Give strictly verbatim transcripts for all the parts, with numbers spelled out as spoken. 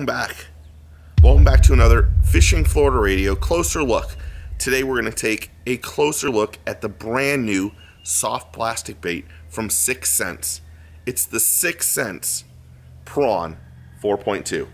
Welcome back. Welcome back to another Fishing Florida Radio Closer Look. Today we're going to take a closer look at the brand new soft plastic bait from Sixth Sense. It's the Sixth Sense Prawn four point two.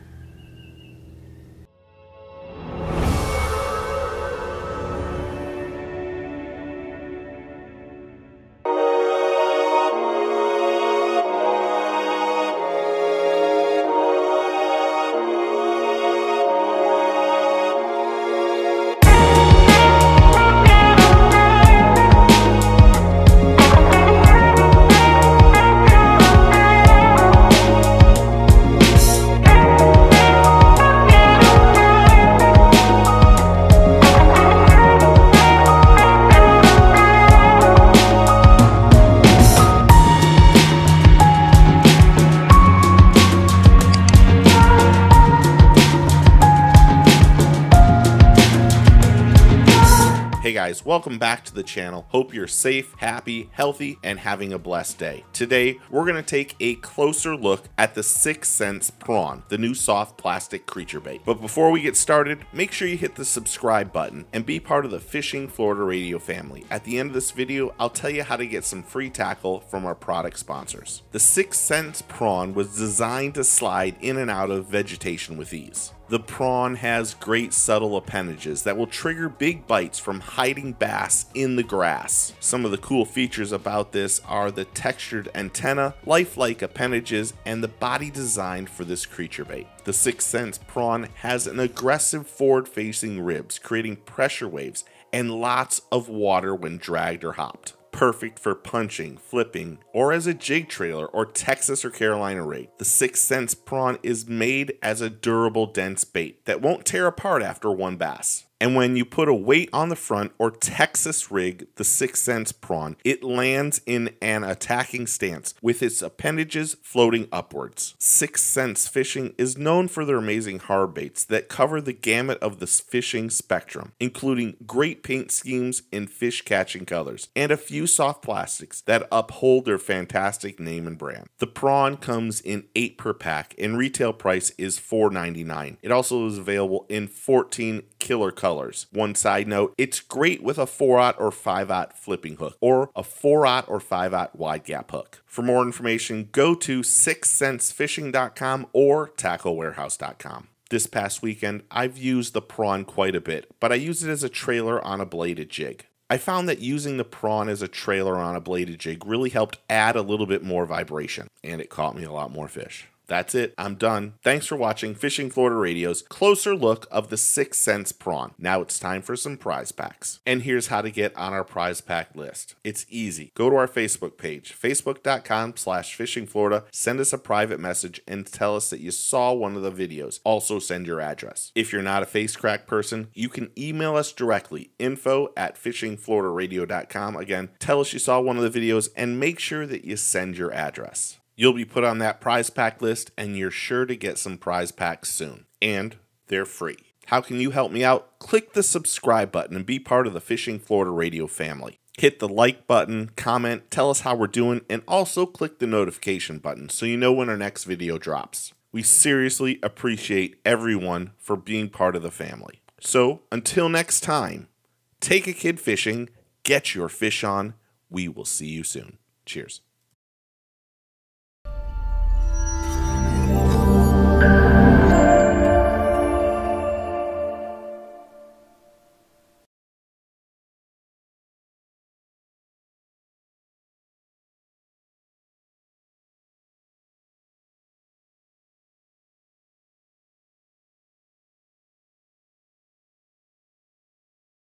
Hey guys, welcome back to the channel. Hope you're safe, happy, healthy, and having a blessed day. Today, we're gonna take a closer look at the Sixth Sense Prawn, the new soft plastic creature bait. But before we get started, make sure you hit the subscribe button and be part of the Fishing Florida Radio family. At the end of this video, I'll tell you how to get some free tackle from our product sponsors. The Sixth Sense Prawn was designed to slide in and out of vegetation with ease. The prawn has great subtle appendages that will trigger big bites from hiding bass in the grass. Some of the cool features about this are the textured antenna, lifelike appendages, and the body designed for this creature bait. The Sixth Sense Prawn has an aggressive forward-facing ribs, creating pressure waves and lots of water when dragged or hopped. Perfect for punching, flipping, or as a jig trailer or Texas or Carolina rig. The Sixth Sense Prawn is made as a durable, dense bait that won't tear apart after one bass. And when you put a weight on the front or Texas rig, the Sixth Sense Prawn, it lands in an attacking stance with its appendages floating upwards. Sixth Sense Fishing is known for their amazing hard baits that cover the gamut of the fishing spectrum, including great paint schemes in fish catching colors and a few soft plastics that uphold their fantastic name and brand. The prawn comes in eight per pack and retail price is four ninety-nine. It also is available in fourteen killer colors. Colors. One side note, it's great with a four aught or five aught flipping hook or a four aught or five aught wide gap hook. For more information, go to sixth sense fishing dot com or tackle warehouse dot com. This past weekend, I've used the prawn quite a bit, but I use it as a trailer on a bladed jig. I found that using the prawn as a trailer on a bladed jig really helped add a little bit more vibration, and it caught me a lot more fish. That's it. I'm done. Thanks for watching Fishing Florida Radio's closer look of the Sixth Sense Prawn. Now it's time for some prize packs. And here's how to get on our prize pack list. It's easy. Go to our Facebook page, facebook dot com slash fishing florida. Send us a private message and tell us that you saw one of the videos. Also send your address. If you're not a face crack person, you can email us directly, info at fishing florida radio dot com. Again, tell us you saw one of the videos and make sure that you send your address. You'll be put on that prize pack list, and you're sure to get some prize packs soon. And they're free. How can you help me out? Click the subscribe button and be part of the Fishing Florida Radio family. Hit the like button, comment, tell us how we're doing, and also click the notification button so you know when our next video drops. We seriously appreciate everyone for being part of the family. So until next time, take a kid fishing, get your fish on. We will see you soon. Cheers.